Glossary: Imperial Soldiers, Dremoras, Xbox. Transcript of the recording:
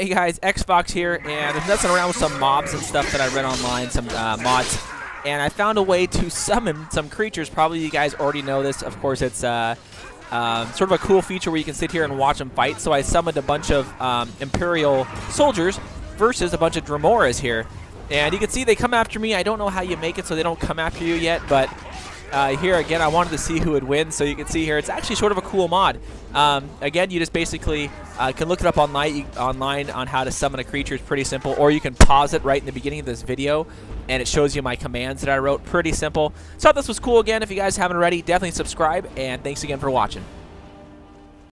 Hey guys, Xbox here, and I'm messing around with some mobs and stuff that I read online, some mods, and I found a way to summon some creatures. Probably you guys already know this. Of course, it's sort of a cool feature where you can sit here and watch them fight. So I summoned a bunch of Imperial Soldiers versus a bunch of Dremoras here. And you can see they come after me. I don't know how you make it so they don't come after you yet, but here again, I wanted to see who would win, so you can see here it's actually sort of a cool mod. Again, you just basically can look it up online on how to summon a creature. It's pretty simple, or you can pause it right in the beginning of this video, and it shows you my commands that I wrote. Pretty simple. So I thought this was cool. Again, if you guys haven't already, definitely subscribe, and thanks again for watching.